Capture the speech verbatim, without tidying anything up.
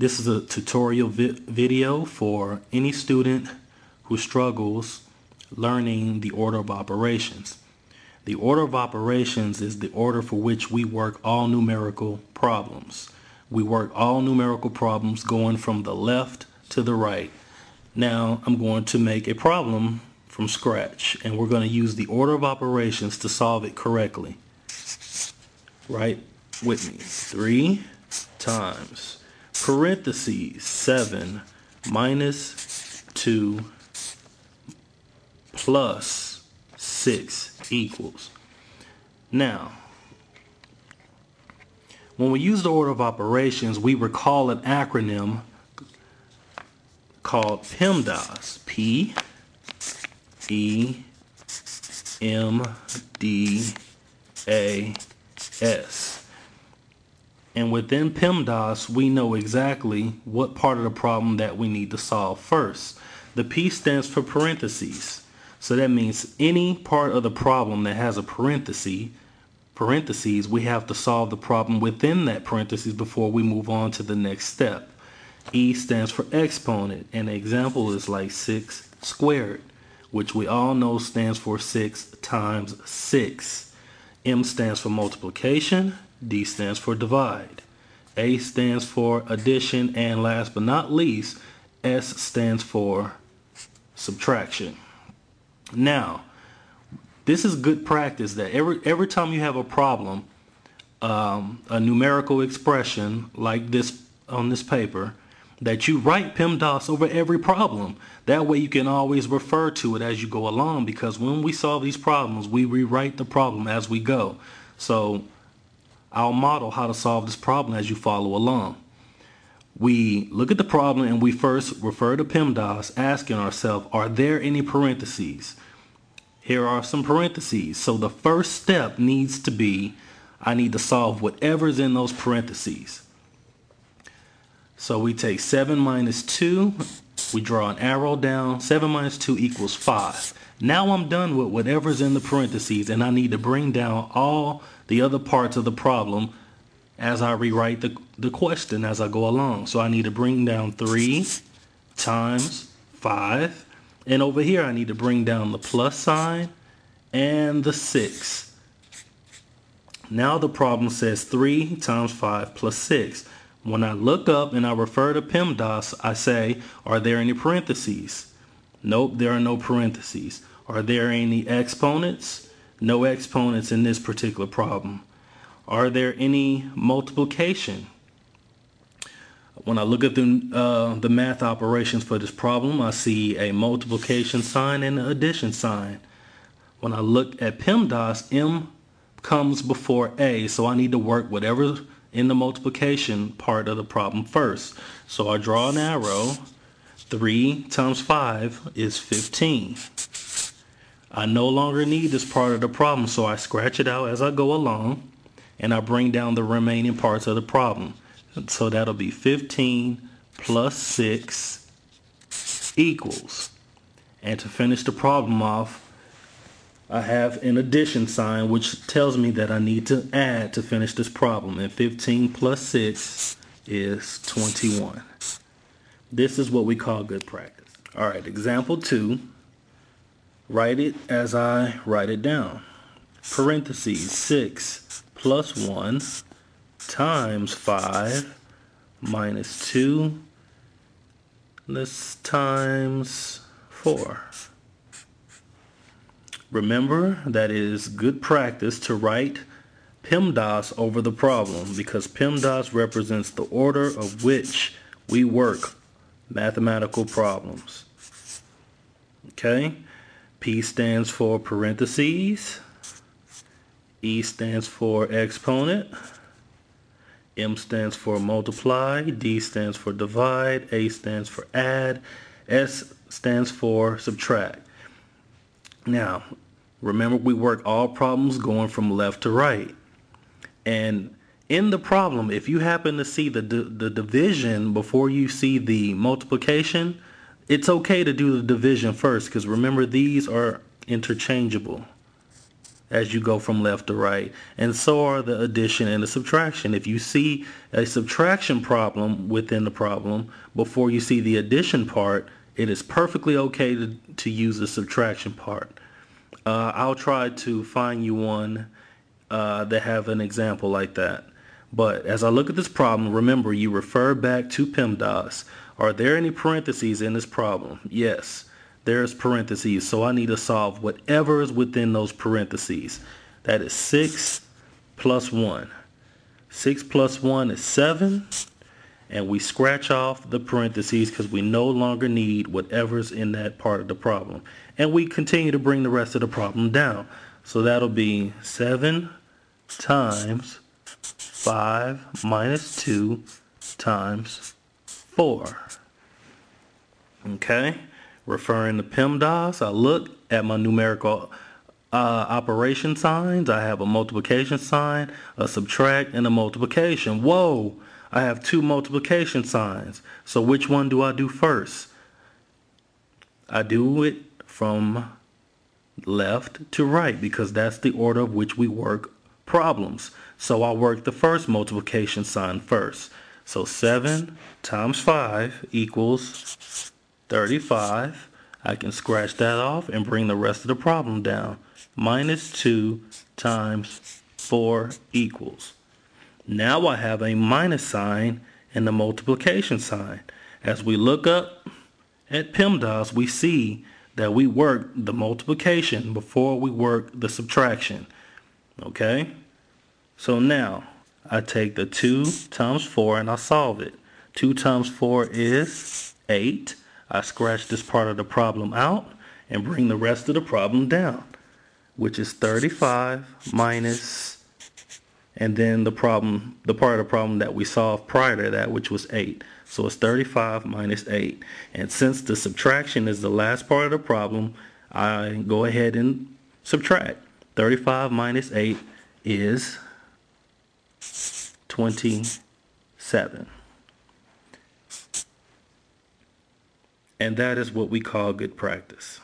This is a tutorial vi video for any student who struggles learning the order of operations. The order of operations is the order for which we work all numerical problems. We work all numerical problems going from the left to the right. Now I'm going to make a problem from scratch, and we're going to use the order of operations to solve it correctly. Write with me. Three times parentheses seven minus two plus six equals. Now, when we use the order of operations, we recall an acronym called PEMDAS. P E M D A S. And within PEMDAS, we know exactly what part of the problem that we need to solve first. The P stands for parentheses. So that means any part of the problem that has a parenthesis, parentheses, we have to solve the problem within that parentheses before we move on to the next step. E stands for exponent. An example is like six squared, which we all know stands for six times six. M stands for multiplication. D stands for divide. A stands for addition, and last but not least, S stands for subtraction. Now, this is good practice that every every time you have a problem, um, a numerical expression like this on this paper, that you write PEMDAS over every problem. That way you can always refer to it as you go along, because when we solve these problems, we rewrite the problem as we go. So I'll model how to solve this problem as you follow along. We look at the problem and we first refer to PEMDAS, asking ourselves, are there any parentheses? Here are some parentheses. So the first step needs to be, I need to solve whatever's in those parentheses. So we take seven minus two, we draw an arrow down, seven minus two equals five. Now I'm done with whatever's in the parentheses, and I need to bring down all the other parts of the problem as I rewrite the, the question as I go along. So I need to bring down three times five, and over here I need to bring down the plus sign and the six. Now the problem says three times five plus six. When I look up and I refer to PEMDAS, I say, are there any parentheses? Nope, there are no parentheses. Are there any exponents? No exponents in this particular problem. Are there any multiplication? When I look at the, uh, the math operations for this problem, I see a multiplication sign and an addition sign. When I look at PEMDAS, M comes before A, so I need to work whatever in the multiplication part of the problem first. So I draw an arrow. three times five is fifteen. I no longer need this part of the problem, so I scratch it out as I go along, and I bring down the remaining parts of the problem. So that'll be fifteen plus six equals. And to finish the problem off, I have an addition sign, which tells me that I need to add to finish this problem. And fifteen plus six is twenty-one. This is what we call good practice. All right, example two. Write it as I write it down. Parentheses six plus one times five minus two. This times four. Remember that it is good practice to write PEMDAS over the problem, because PEMDAS represents the order of which we work mathematical problems. Okay? P stands for parentheses. E stands for exponent. M stands for multiply. D stands for divide. A stands for add. S stands for subtract. Now, remember, we work all problems going from left to right. And in the problem, if you happen to see the, the division before you see the multiplication, it's okay to do the division first, because remember, these are interchangeable. as you go from left to right, and so are the addition and the subtraction. If you see a subtraction problem within the problem before you see the addition part, it is perfectly okay to, to use the subtraction part. Uh, I'll try to find you one uh, that have an example like that. But as I look at this problem, remember you refer back to PEMDAS. Are there any parentheses in this problem? Yes, there's parentheses, so I need to solve whatever is within those parentheses. That is six plus one. six plus one is seven, and we scratch off the parentheses because we no longer need whatever's in that part of the problem. And we continue to bring the rest of the problem down. So that'll be seven times five minus two times four. Okay, referring to PEMDAS, I look at my numerical uh, operation signs. I have a multiplication sign, a subtract, and a multiplication. Whoa, I have two multiplication signs. So which one do I do first? I do it from left to right because that's the order of which we work problems. So I work the first multiplication sign first. So seven times five equals thirty-five. I can scratch that off and bring the rest of the problem down. Minus two times four equals. Now I have a minus sign and the multiplication sign. As we look up at PEMDAS, we see that we work the multiplication before we work the subtraction. Okay, so now I take the two times four and I solve it. two times four is eight. I scratch this part of the problem out and bring the rest of the problem down, which is thirty-five minus, and then the problem, the part of the problem that we solved prior to that, which was eight. So it's thirty-five minus eight. And since the subtraction is the last part of the problem, I go ahead and subtract. thirty-five minus eight is twenty-seven. And that is what we call good practice.